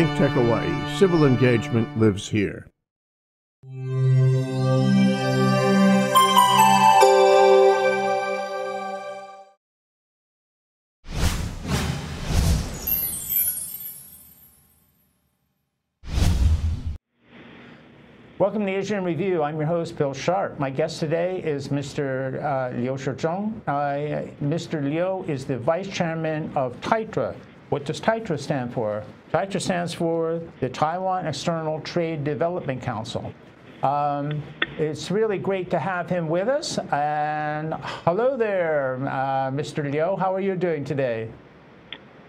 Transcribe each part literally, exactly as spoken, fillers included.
ThinkTech Hawaii, civil engagement lives here. Welcome to Asia In Review. I'm your host, Bill Sharp. My guest today is Mister Uh, Liu Shih-chung. Uh, Mister Liu is the Vice Chairman of TAITRA. What does TAITRA stand for? TAITRA stands for the Taiwan External Trade Development Council. Um, it's really great to have him with us. And hello there, uh, Mister Liu. How are you doing today?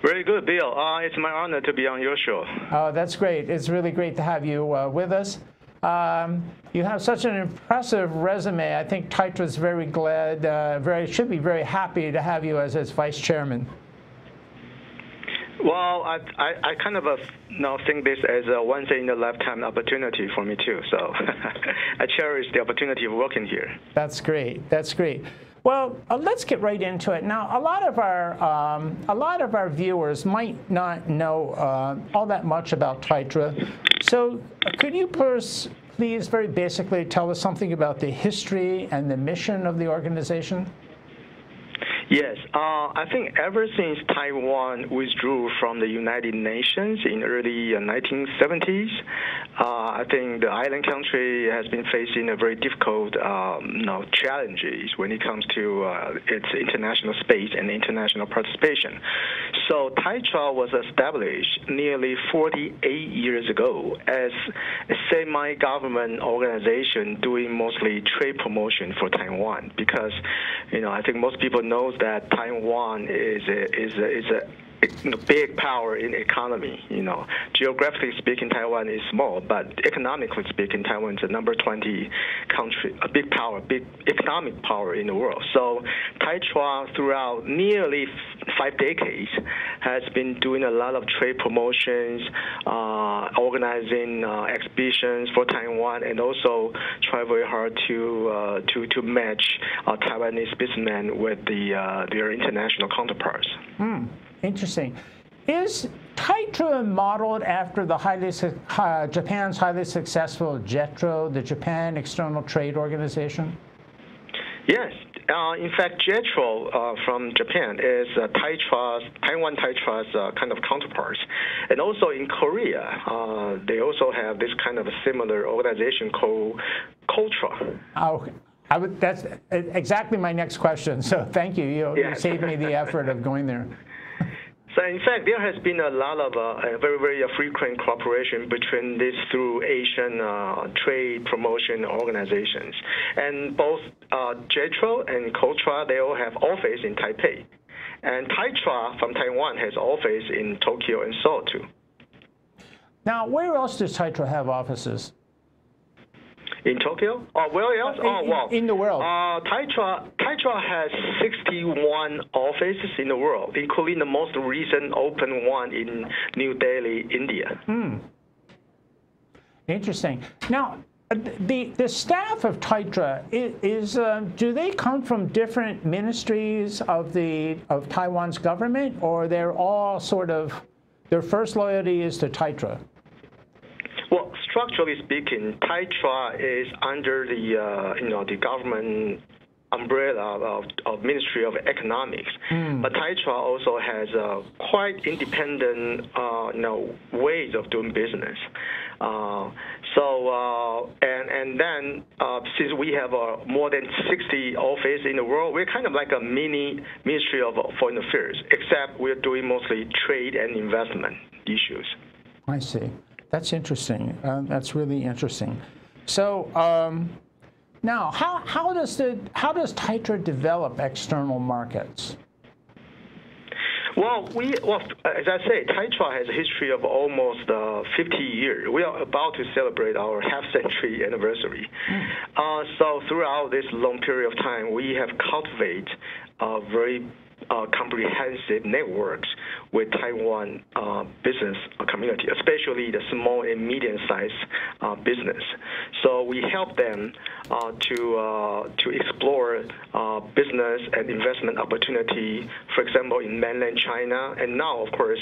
Very good, Bill. Uh, it's my honor to be on your show. Uh, that's great. It's really great to have you uh, with us. Um, you have such an impressive resume. I think TAITRA is very glad, uh, very should be very happy to have you as its vice chairman. Well, I I, I kind of uh, now think this as a once in a lifetime opportunity for me too. So I cherish the opportunity of working here. That's great. That's great. Well, uh, let's get right into it. Now, a lot of our um, a lot of our viewers might not know uh, all that much about TAITRA. So could you please very basically tell us something about the history and the mission of the organization? Yes. Uh, I think ever since Taiwan withdrew from the United Nations in early nineteen seventies, uh, I think the island country has been facing a very difficult um, you know, challenges when it comes to uh, its international space and international participation. So TAITRA was established nearly forty-eight years ago as a semi-government organization doing mostly trade promotion for Taiwan, because you know I think most people know that Taiwan is a, is a, is a a big power in economy. You know, geographically speaking, Taiwan is small, but economically speaking, Taiwan is the number twenty country, a big power, big economic power in the world. So TAITRA, throughout nearly five decades, has been doing a lot of trade promotions, uh, organizing uh, exhibitions for Taiwan, and also try very hard to uh, to to match uh, Taiwanese businessmen with the uh, their international counterparts. Mm. Interesting. Is TAITRA modeled after the highly uh, Japan's highly successful JETRO, the Japan External Trade Organization? Yes. Uh, in fact, JETRO uh, from Japan is uh, TAITRA's, Taiwan TAITRA's uh, kind of counterparts. And also in Korea, uh, they also have this kind of a similar organization called KOTRA. Oh, I would, that's exactly my next question. So thank you. You, yes. You saved me the effort of going there. So in fact, there has been a lot of uh, very, very frequent cooperation between these through Asian uh, trade promotion organizations. And both uh, JETRO and KOTRA, they all have office in Taipei. And TAITRA from Taiwan has office in Tokyo and Seoul too. Now, where else does TAITRA have offices? In Tokyo? Or where else? In, oh, wow. In the world. Uh, TAITRA, TAITRA has sixty-one offices in the world, including the most recent open one in New Delhi, India. Hmm. Interesting. Now, the, the staff of TAITRA, is, uh, do they come from different ministries of, the, of Taiwan's government, or they're all sort of, their first loyalty is to TAITRA? Well, structurally speaking, TAITRA is under the uh, you know the government umbrella of, of Ministry of Economics, mm. but TAITRA also has uh, quite independent uh, you know ways of doing business. Uh, so uh, and and then uh, since we have uh, more than sixty offices in the world, we're kind of like a mini Ministry of Foreign Affairs, except we're doing mostly trade and investment issues. I see. That's interesting. Uh, that's really interesting. So um, now, how how does the how does TAITRA develop external markets? Well, we well, as I say, TAITRA has a history of almost uh, fifty years. We are about to celebrate our half-century anniversary. Mm. Uh, so throughout this long period of time, we have cultivated a very uh, comprehensive networks with Taiwan uh, business community, especially the small and medium-sized uh, business. So we help them uh, to uh, to explore uh, business and investment opportunity, for example, in mainland China, and now, of course,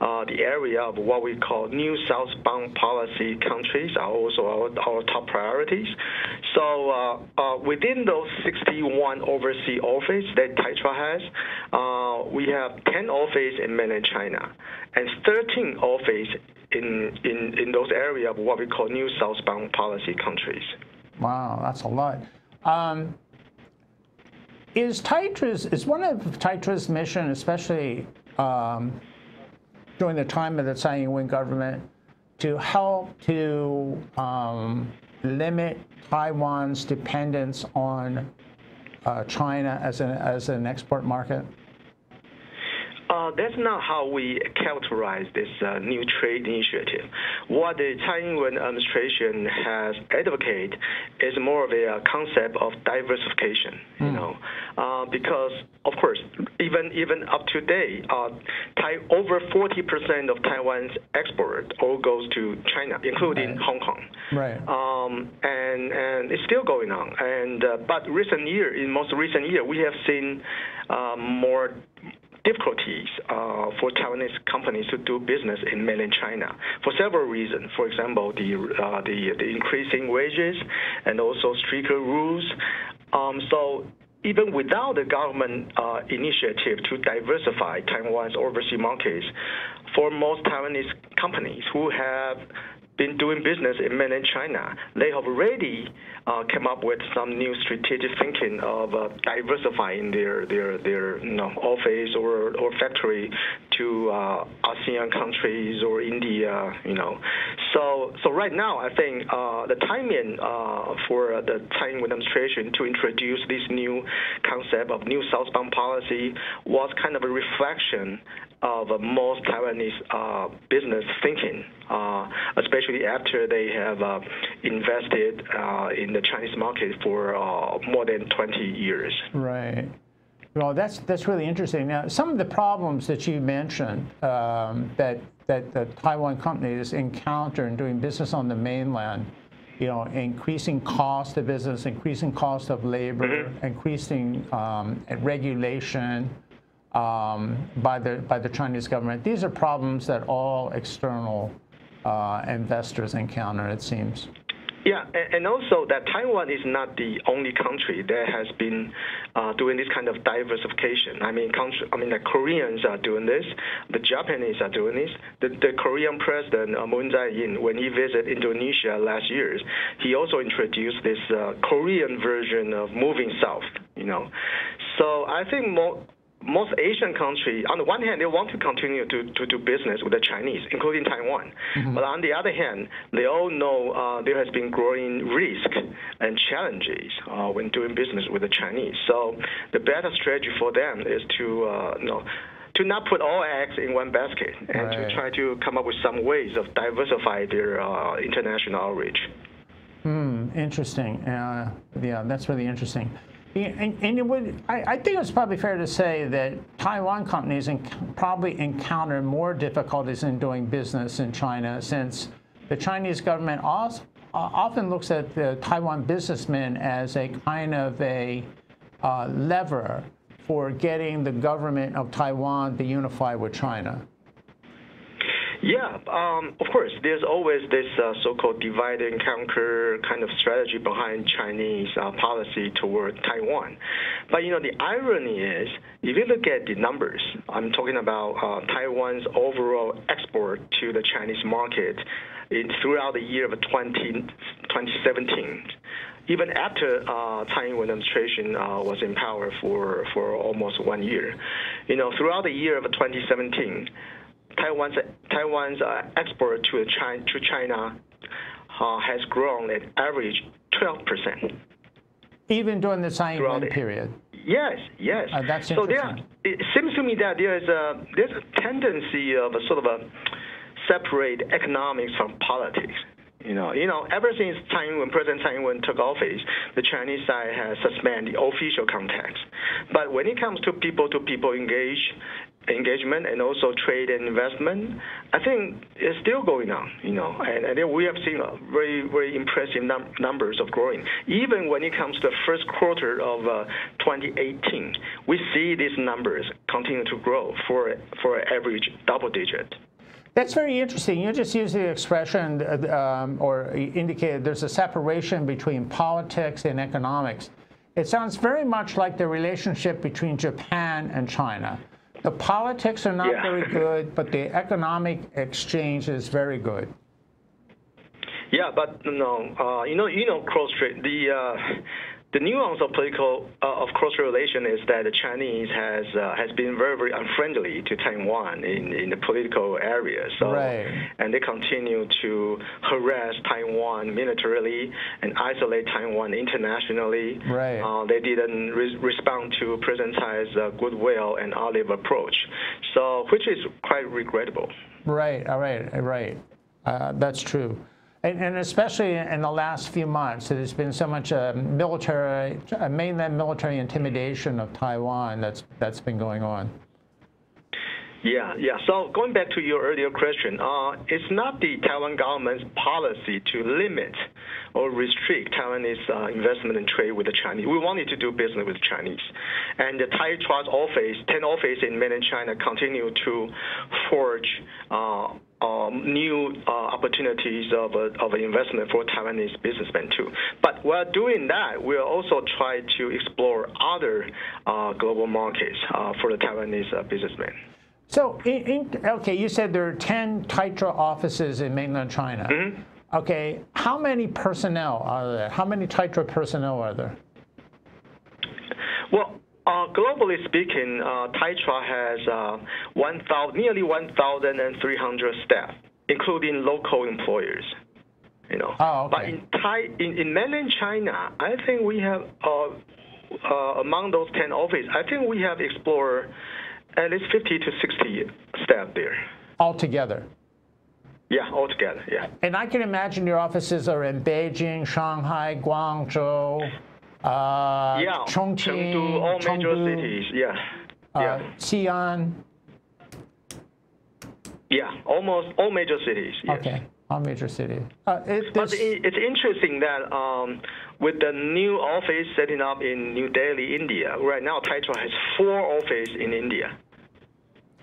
uh, the area of what we call new southbound policy countries are also our, our top priorities. So uh, uh, within those sixty-one overseas offices that TAITRA has, uh, we have ten offices in mainland China and thirteen offices in, in, in those areas of what we call new southbound policy countries. Wow, that's a lot. Um, is TAITRA's, is one of TAITRA's mission, especially um, during the time of the Tsai Ing-wen government, to help to um, limit Taiwan's dependence on uh, China as an, as an export market? Uh, that's not how we characterize this uh, new trade initiative. What the Tsai Ing-wen administration has advocated is more of a concept of diversification, mm. you know, uh, because, of course, even even up to today, uh, over forty percent of Taiwan's export all goes to China, including right. Hong Kong. Right. Um, and, and it's still going on. And uh, but recent year, in most recent year, we have seen uh, more difficulties uh, for Taiwanese companies to do business in mainland China for several reasons. For example, the uh, the, the increasing wages and also stricter rules. Um, so even without the government uh, initiative to diversify Taiwan's overseas markets, for most Taiwanese companies who have been doing business in mainland China, they have already uh, come up with some new strategic thinking of uh, diversifying their their their you know, office or or factory to uh, ASEAN countries or India, you know. So so right now, I think uh, the timing uh, for the Tsai Ing-wen administration to introduce this new concept of new southbound policy was kind of a reflection of most Taiwanese uh, business thinking, uh, especially after they have uh, invested uh, in the Chinese market for uh, more than twenty years. Right. Well, that's that's really interesting. Now, some of the problems that you mentioned um, that that the Taiwan companies encounter in doing business on the mainland, you know, increasing cost of business, increasing cost of labor, mm-hmm. increasing um, regulation. Um, by the by the Chinese government. These are problems that all external uh, investors encounter, it seems. Yeah, and also that Taiwan is not the only country that has been uh, doing this kind of diversification. I mean, country, I mean, the Koreans are doing this, the Japanese are doing this. The, the Korean president uh, Moon Jae-in, when he visited Indonesia last year, he also introduced this uh, Korean version of moving south. You know, so I think more. Most Asian countries, on the one hand, they want to continue to, to do business with the Chinese, including Taiwan. Mm-hmm. But on the other hand, they all know uh, there has been growing risk and challenges uh, when doing business with the Chinese. So the better strategy for them is to, uh, you know, to not put all eggs in one basket and right. to try to come up with some ways of diversify their uh, international outreach. Hmm, interesting. Uh, yeah, that's really interesting. And, and it would, I, I think it's probably fair to say that Taiwan companies enc probably encounter more difficulties in doing business in China, since the Chinese government also, uh, often looks at the Taiwan businessmen as a kind of a uh, lever for getting the government of Taiwan to unify with China. Yeah, um, of course, there's always this uh, so-called divide and conquer kind of strategy behind Chinese uh, policy toward Taiwan. But, you know, the irony is, if you look at the numbers, I'm talking about uh, Taiwan's overall export to the Chinese market in, throughout the year of twenty seventeen. Even after uh, Tsai Ing-wen administration uh, was in power for, for almost one year, you know, throughout the year of twenty seventeen, Taiwan's Taiwan's uh, export to China, to China uh, has grown at average twelve percent. Even during the Tsai Ing-wen period. Yes, yes. Uh, that's so there, it seems to me that there is a there's a tendency of a sort of a separate economics from politics. You You know, you know, ever since Tsai Ing-wen, President Tsai Ing-wen took office, the Chinese side has suspended official contacts. But when it comes to people-to-people engage, engagement and also trade and investment, I think it's still going on, you know, and, and then we have seen very, very impressive num numbers of growing. Even when it comes to the first quarter of uh, twenty eighteen, we see these numbers continue to grow for, for average double digit. That's very interesting. You just used the expression um, or indicated there's a separation between politics and economics. It sounds very much like the relationship between Japan and China. The politics are not yeah. very good, but the economic exchange is very good. Yeah, but no, uh, you know, you know, cross trade. The uh, the nuance of political uh, of cross relation is that the Chinese has uh, has been very very unfriendly to Taiwan in in the political area. So, right. and they continue to harass Taiwan militarily and isolate Taiwan internationally. Right. Uh, they didn't re respond to President Tsai's uh, goodwill and olive approach, so which is quite regrettable. Right. All right. Right. Uh, that's true. And, and especially in the last few months, there's been so much uh, military, uh, mainland military intimidation of Taiwan that's that's been going on. Yeah, yeah. So going back to your earlier question, uh, it's not the Taiwan government's policy to limit or restrict Taiwanese uh, investment and trade with the Chinese. We wanted to do business with the Chinese. And the TAITRA's office, ten office in mainland China, continue to forge uh, Um, new uh, opportunities of, uh, of investment for Taiwanese businessmen too. But while doing that, we'll also try to explore other uh, global markets uh, for the Taiwanese uh, businessmen. So, in, in, okay, you said there are ten TAITRA offices in mainland China. Mm-hmm. Okay, how many personnel are there? How many TAITRA personnel are there? Well, Uh, globally speaking, uh, TAITRA has uh, one thousand, nearly one thousand three hundred staff, including local employers. You know, oh, okay. But in, Thai, in in mainland China, I think we have uh, uh, among those ten offices, I think we have explored at least fifty to sixty staff there altogether. Yeah, altogether. Yeah. And I can imagine your offices are in Beijing, Shanghai, Guangzhou. Uh, yeah, Chongqing, Chengdu, all major Chengdu, cities. Yeah, uh, yeah. Xi'an. Yeah, almost all major cities. Yes. Okay, all major cities. Uh, it, but it's interesting that um, with the new office setting up in New Delhi, India, right now TAITRA has four offices in India.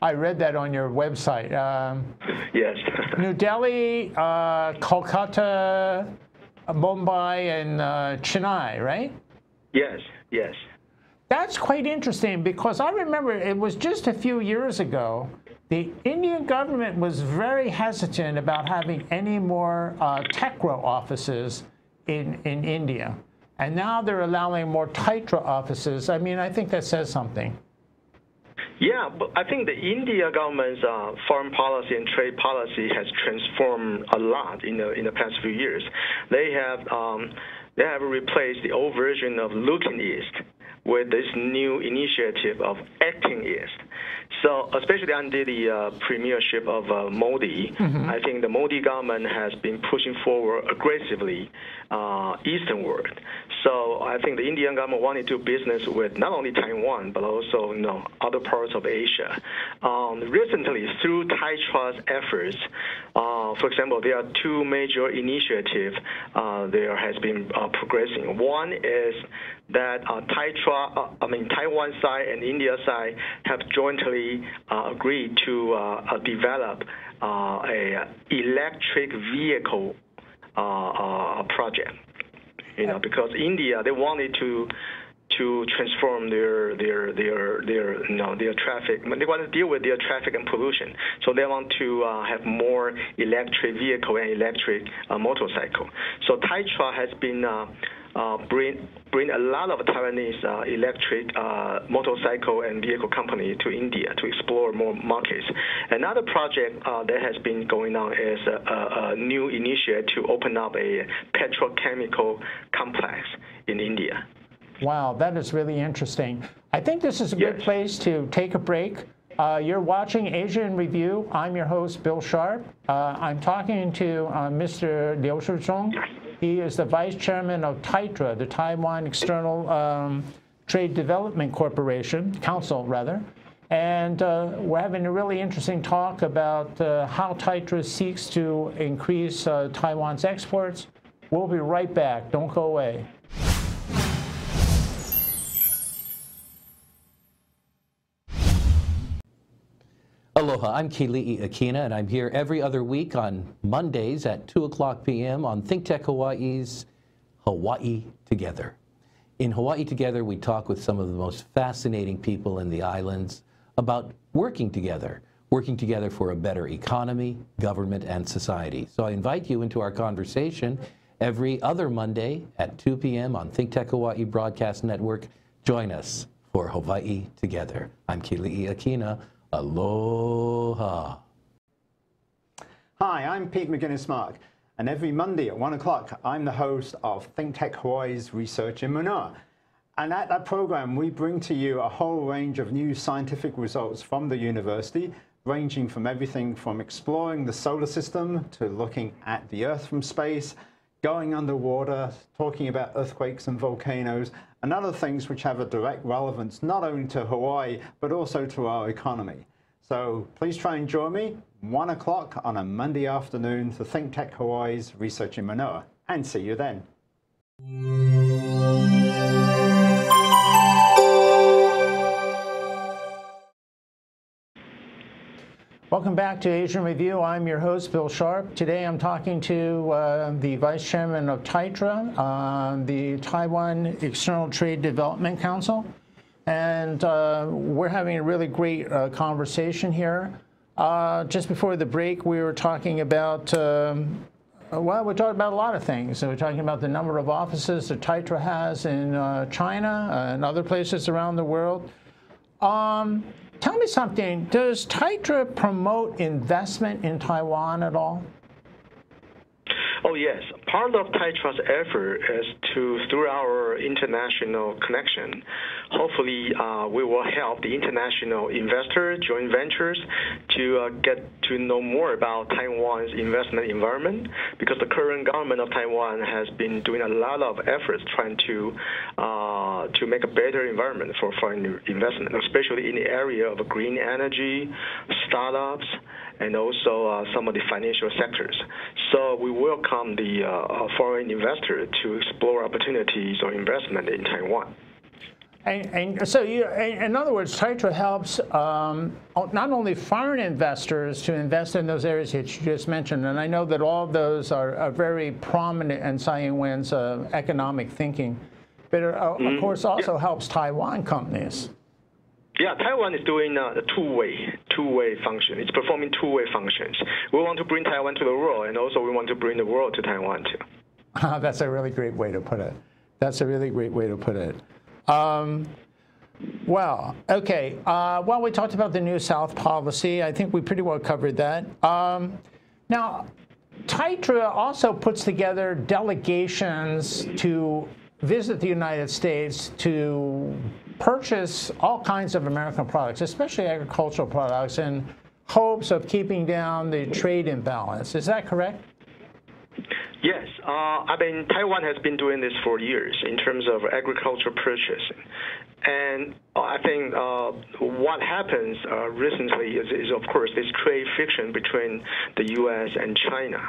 I read that on your website. Um, yes. New Delhi, uh, Kolkata, Mumbai, and uh, Chennai, right? Yes, yes. That's quite interesting because I remember it was just a few years ago, the Indian government was very hesitant about having any more uh, TECRO offices in, in India. And now they're allowing more TAITRA offices. I mean, I think that says something. Yeah, but I think the India government's uh, foreign policy and trade policy has transformed a lot in the in the past few years. They have um, they have replaced the old version of looking east with this new initiative of acting east. So especially under the uh, premiership of uh, Modi, mm-hmm. I think the Modi government has been pushing forward aggressively uh, easternward. So I think the Indian government wanted to do business with not only Taiwan, but also you know, other parts of Asia. Um, recently, through TAITRA's efforts, uh, for example, there are two major initiatives uh, there has been uh, progressing. One is that uh, TAITRA, uh, I mean Taiwan side and India side have jointly Uh, agreed to uh, develop uh, a electric vehicle uh, uh, project. You know, because India they wanted to to transform their their their their you know their traffic. They want to deal with their traffic and pollution, so they want to uh, have more electric vehicle and electric uh, motorcycle. So TAITRA has been. Uh, Uh, bring bring a lot of Taiwanese uh, electric uh, motorcycle and vehicle company to India to explore more markets. Another project uh, that has been going on is a, a, a new initiative to open up a petrochemical complex in India. Wow, that is really interesting. I think this is a yes. good place to take a break. Uh, you're watching Asia In Review. I'm your host, Bill Sharp. Uh, I'm talking to uh, Mister Liu Shih-chung. He is the vice chairman of TAITRA, the Taiwan External um, Trade Development Corporation, Council, rather. And uh, we're having a really interesting talk about uh, how TAITRA seeks to increase uh, Taiwan's exports. We'll be right back. Don't go away. Aloha, I'm Kili'i Akina, and I'm here every other week on Mondays at two o'clock p m on ThinkTech Hawaii's Hawaii Together. In Hawaii Together, we talk with some of the most fascinating people in the islands about working together, working together for a better economy, government, and society. So I invite you into our conversation every other Monday at two p m on ThinkTech Hawaii Broadcast Network. Join us for Hawaii Together. I'm Kili'i Akina. Aloha. Hi, I'm Pete McGuinness-Mark, and every Monday at one o'clock, I'm the host of ThinkTech Hawaii's Research in Manoa. And at that program, we bring to you a whole range of new scientific results from the university, ranging from everything from exploring the solar system to looking at the Earth from space, going underwater, talking about earthquakes and volcanoes, and other things which have a direct relevance not only to Hawaii, but also to our economy. So please try and join me, one o'clock on a Monday afternoon, for ThinkTech Hawaii's Research in Manoa. And see you then. Welcome back to Asia In Review. I'm your host, Bill Sharp. Today I'm talking to uh, the Vice Chairman of TAITRA, uh, the Taiwan External Trade Development Council. And uh, we're having a really great uh, conversation here. Uh, just before the break, we were talking about, um, well, we talked about a lot of things. So we're talking about the number of offices that TAITRA has in uh, China uh, and other places around the world. Um, Tell me something, does TAITRA promote investment in Taiwan at all? Oh, yes. Part of TAITRA's effort is to, through our international connection, hopefully uh, we will help the international investors, joint ventures, to uh, get to know more about Taiwan's investment environment, because the current government of Taiwan has been doing a lot of efforts trying to uh, to make a better environment for foreign investment, especially in the area of green energy, startups, and also uh, some of the financial sectors. So we welcome the uh, foreign investor to explore opportunities or investment in Taiwan. And, and so, you, in other words, TAITRA helps um, not only foreign investors to invest in those areas that you just mentioned, and I know that all of those are, are very prominent in Tsai Ing-wen's uh, economic thinking, but it, uh, mm-hmm. of course also yeah. helps Taiwan companies. Yeah, Taiwan is doing uh, a two-way, two-way function. It's performing two-way functions. We want to bring Taiwan to the world, and also we want to bring the world to Taiwan, too. That's a really great way to put it. That's a really great way to put it. Um, well, okay. Uh, well, we talked about the New South policy. I think we pretty well covered that. Um, now, TAITRA also puts together delegations to visit the United States to purchase all kinds of American products, especially agricultural products, in hopes of keeping down the trade imbalance. Is that correct? Yes. Uh, I mean, Taiwan has been doing this for years in terms of agricultural purchasing. And I think uh, what happens uh, recently is, is, of course, this trade friction between the U S and China.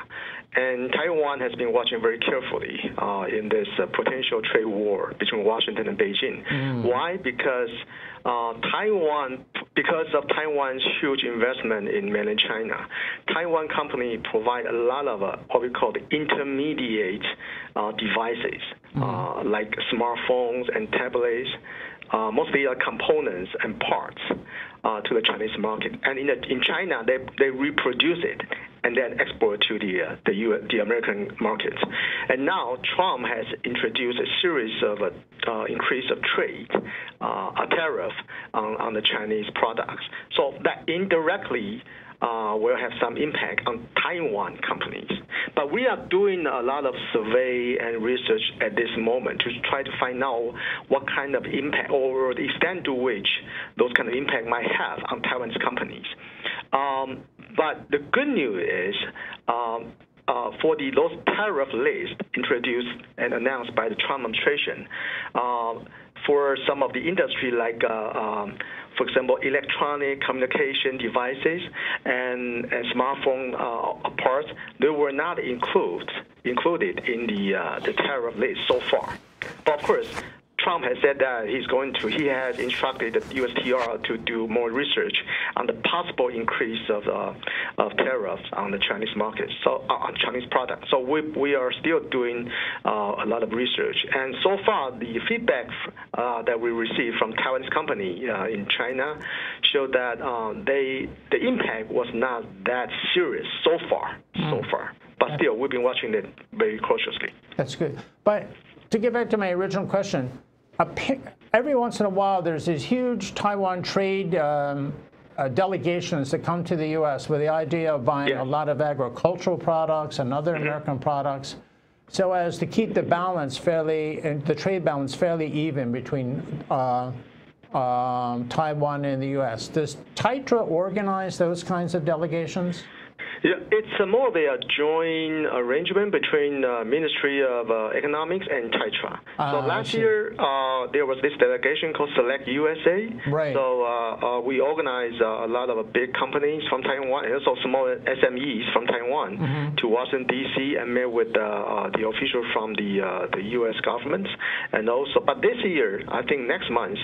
And Taiwan has been watching very carefully uh, in this uh, potential trade war between Washington and Beijing. Mm. Why? Because uh, Taiwan, because of Taiwan's huge investment in mainland China, Taiwan companies provide a lot of uh, what we call the intermediate uh, devices, mm. uh, like smartphones and tablets. Uh, mostly uh, components and parts uh, to the Chinese market, and in the, in China they they reproduce it and then export to the uh, the U S, the American markets. And now Trump has introduced a series of uh, uh, increase of trade, uh, a tariff on on the Chinese products. So that indirectly uh, will have some impact on Taiwan companies. But we are doing a lot of survey and research at this moment to try to find out what kind of impact or the extent to which those kind of impact might have on Taiwan's companies. Um, but the good news is, um, Uh, for the those tariff list introduced and announced by the Trump administration, uh, for some of the industry like, uh, um, for example, electronic communication devices and, and smartphone uh, parts, they were not include, included in the uh, the tariff list so far. But of course, Trump has said that he's going to, he has instructed the U S T R to do more research on the possible increase of uh, of tariffs on the Chinese market, so uh, on Chinese products. So we we are still doing uh, a lot of research, and so far the feedback uh, that we received from Taiwanese company uh, in China showed that uh, they the impact was not that serious so far, mm. so far. But still, we've been watching it very cautiously. That's good. But to get back to my original question. Every once in a while, there's these huge Taiwan trade um, uh, delegations that come to the U S with the idea of buying yeah. a lot of agricultural products and other mm-hmm. American products, so as to keep the balance fairly, and the trade balance fairly even between uh, um, Taiwan and the U S. Does TAITRA organize those kinds of delegations? Yeah, it's a more of a joint arrangement between the uh, Ministry of uh, Economics and TAITRA. Uh, so last year, uh, there was this delegation called Select U S A. Right. So uh, uh, we organized uh, a lot of big companies from Taiwan and also small S M Es from Taiwan mm-hmm. to Washington, D C and met with uh, uh, the official from the uh, the U S government. And also, but this year, I think next month,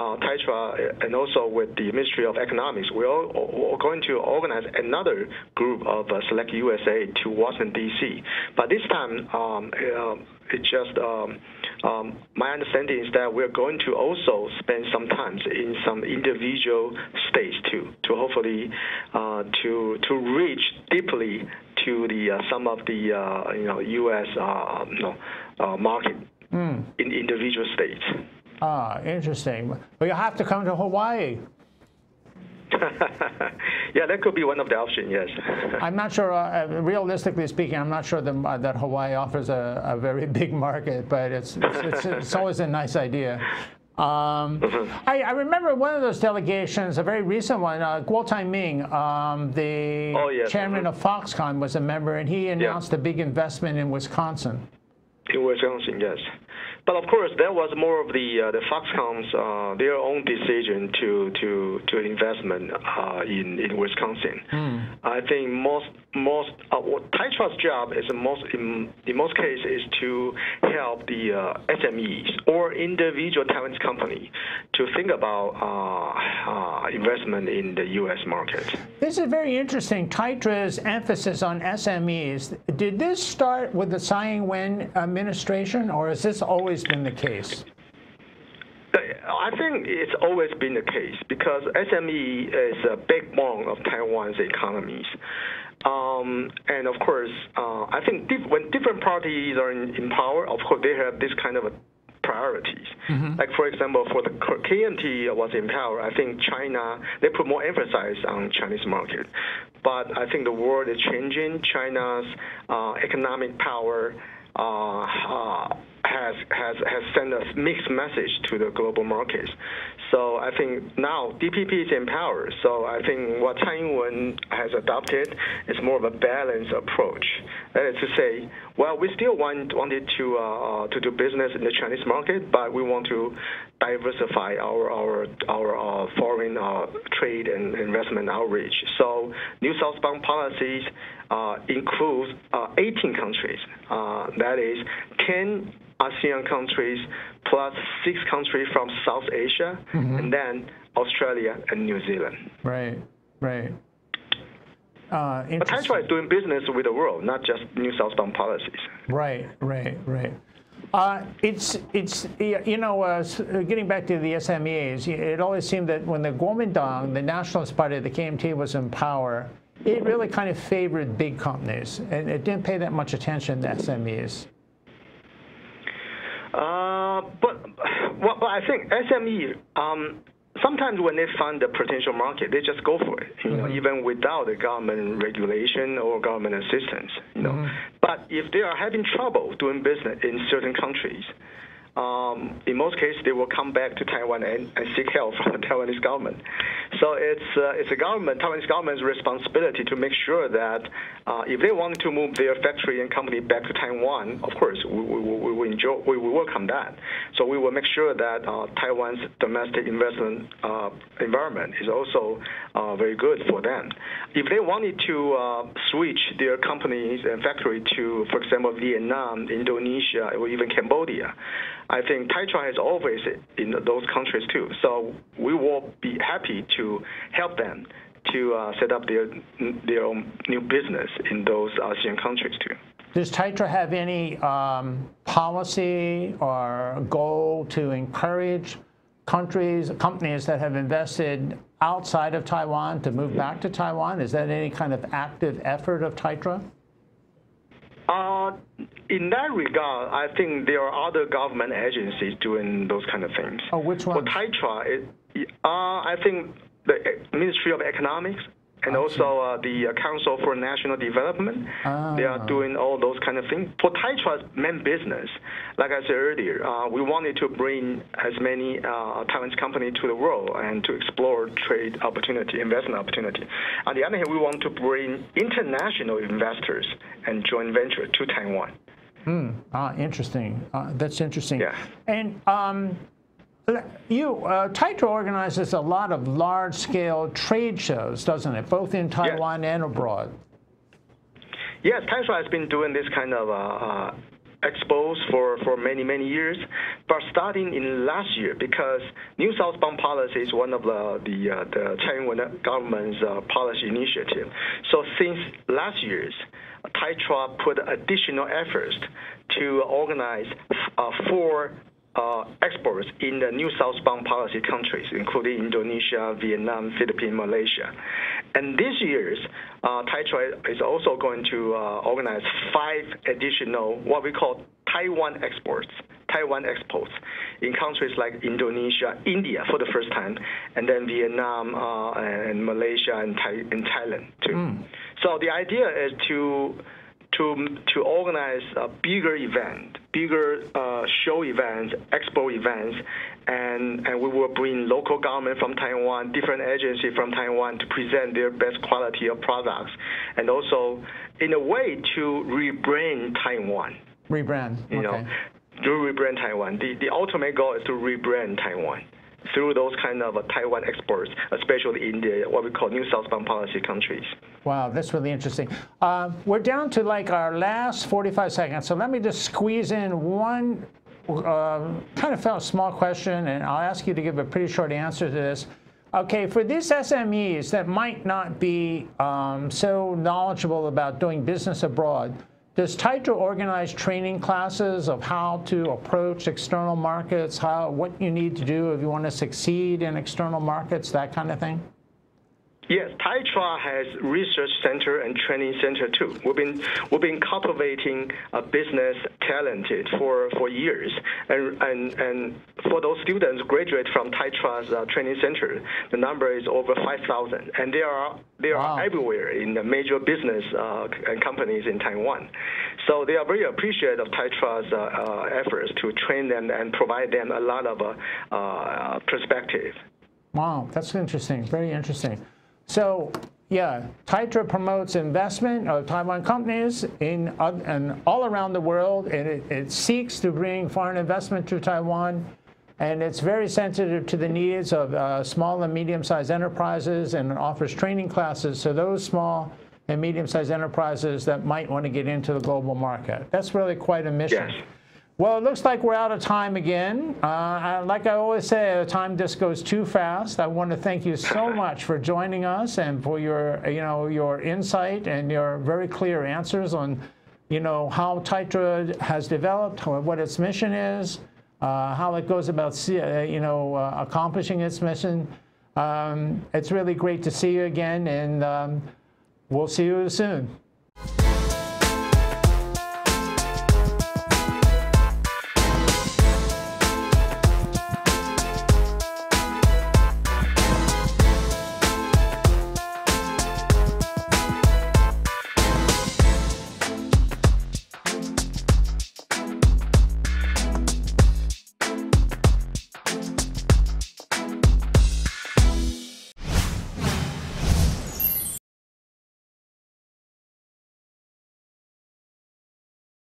uh, TAITRA and also with the Ministry of Economics, we're, all, we're going to organize another group of uh, Select U S A to Washington, D C. But this time, um, uh, it just, um, um, my understanding is that we're going to also spend some time in some individual states too, to hopefully uh, to to reach deeply to the uh, some of the uh, you know U S Uh, you know, uh, market mm. in individual states. Ah, interesting. Well, you have to come to Hawaii. Yeah, that could be one of the options, yes. I'm not sure, uh, realistically speaking, I'm not sure that, uh, that Hawaii offers a, a very big market, but it's, it's, it's, it's always a nice idea. Um, mm-hmm. I, I remember one of those delegations, a very recent one, uh, Guo Tai Ming, um, the oh, yes, chairman mm-hmm. of Foxconn, was a member, and he announced yeah. a big investment in Wisconsin. In Wisconsin, yes. But of course, that was more of the uh, the Foxconn's uh, their own decision to to to investment uh, in in Wisconsin. Mm. I think most most uh, TAITRA's job is most in, in most cases is to help the uh, S M Es or individual Taiwanese company to think about uh, uh, investment in the U S market. This is very interesting. TAITRA's emphasis on S M Es. Did this start with the Tsai Ing-wen administration, or is this always been the case? I think it's always been the case because S M E is a backbone of Taiwan's economies. Um, and of course, uh, I think diff when different parties are in, in power, of course, they have this kind of a priorities. Mm-hmm. Like, for example, for the K M T was in power, I think China, they put more emphasis on Chinese market. But I think the world is changing. China's uh, economic power uh, uh, has has has sent a mixed message to the global markets. So I think now D P P is in power. So I think what Tsai Ing-wen has adopted is more of a balanced approach. That is to say, well, we still want wanted to uh, to do business in the Chinese market, but we want to diversify our our our, our foreign uh, trade and investment outreach. So new southbound policies uh, includes uh, eighteen countries. Uh, that is ten. ASEAN countries, plus six countries from South Asia, mm-hmm. and then Australia and New Zealand. Right, right. Uh, but TAITRA is doing business with the world, not just new southbound policies. Right, right, right. Uh, it's, it's you know, uh, getting back to the S M Es, it always seemed that when the Guomindang, the Nationalist Party, the K M T was in power, it really kind of favored big companies, and it didn't pay that much attention to S M Es. Uh, but well, but I think S M E, um, sometimes when they find the potential market, they just go for it, you know, mm-hmm. even without the government regulation or government assistance, you know. Mm-hmm. But if they are having trouble doing business in certain countries, um, in most cases they will come back to Taiwan and, and seek help from the Taiwanese government. So it's uh, it's a government, Taiwanese government's responsibility to make sure that uh, if they want to move their factory and company back to Taiwan, of course we we, we will enjoy, we will welcome that. So we will make sure that uh, Taiwan's domestic investment uh, environment is also uh, very good for them. If they wanted to uh, switch their companies and factory to, for example, Vietnam, Indonesia, or even Cambodia, I think TAITRA has always in those countries too. So we will be happy to. to help them to uh, set up their their own new business in those ASEAN countries too. Does TAITRA have any um, policy or goal to encourage countries, companies that have invested outside of Taiwan to move back to Taiwan? Is that any kind of active effort of TAITRA? Uh, in that regard, I think there are other government agencies doing those kind of things. Oh, which ones? For TAITRA, it, uh, I think the Ministry of Economics and okay. also uh, the Council for National Development, ah. they are doing all those kind of things. For TAITRA's main business, like I said earlier, uh, we wanted to bring as many uh, Taiwanese companies to the world and to explore trade opportunity, investment opportunity. On the other hand, we want to bring international investors and joint venture to Taiwan. Mm. Ah, interesting. Uh, that's interesting. Yeah. And. Um, You, uh, TAITRA organizes a lot of large-scale trade shows, doesn't it, both in Taiwan yes. and abroad? Yes, TAITRA has been doing this kind of uh, uh, expos for, for many, many years, but starting in last year, because New Southbound policy is one of the, the, uh, the Tsai Ing-wen government's uh, policy initiative. So since last year's, TAITRA put additional efforts to organize uh, four Uh, exports in the New Southbound policy countries, including Indonesia, Vietnam, Philippines, Malaysia. And this year's uh, TAITRA is also going to uh, organize five additional what we call Taiwan exports, Taiwan exports in countries like Indonesia, India for the first time, and then Vietnam uh, and Malaysia and, Tha and Thailand too. Mm. So the idea is to to to organize a bigger event, bigger uh, show events, expo events, and, and we will bring local government from Taiwan, different agencies from Taiwan to present their best quality of products, and also in a way to rebrand Taiwan. Rebrand, you okay. know, to rebrand Taiwan. The, the ultimate goal is to rebrand Taiwan through those kind of uh, Taiwan exports, especially in the what we call New Southbound policy countries. Wow, that's really interesting. Uh, we're down to like our last forty-five seconds, so let me just squeeze in one uh, kind of small question, and I'll ask you to give a pretty short answer to this. Okay, for these S M Es that might not be um, so knowledgeable about doing business abroad, does TAITRA organize training classes of how to approach external markets, how, what you need to do if you want to succeed in external markets, that kind of thing? Yes, TAITRA has research center and training center too. We've been we've been cultivating a business talented for for years, and and and for those students graduate from TAITRA's uh, training center, the number is over five thousand, and they are they wow. are everywhere in the major business uh, companies in Taiwan. So they are very appreciative of TAITRA's uh, uh, efforts to train them and provide them a lot of uh, uh, perspective. Wow, that's interesting. Very interesting. So, yeah, TAITRA promotes investment of Taiwan companies in uh, and all around the world, and it, it seeks to bring foreign investment to Taiwan, and it's very sensitive to the needs of uh, small and medium-sized enterprises, and offers training classes to those small and medium-sized enterprises that might want to get into the global market. That's really quite a mission. Yes. Well, it looks like we're out of time again. Uh, I, like I always say, time just goes too fast. I want to thank you so much for joining us and for your, you know, your insight and your very clear answers on, you know, how TAITRA has developed, what its mission is, uh, how it goes about, you know, uh, accomplishing its mission. Um, it's really great to see you again, and um, we'll see you soon.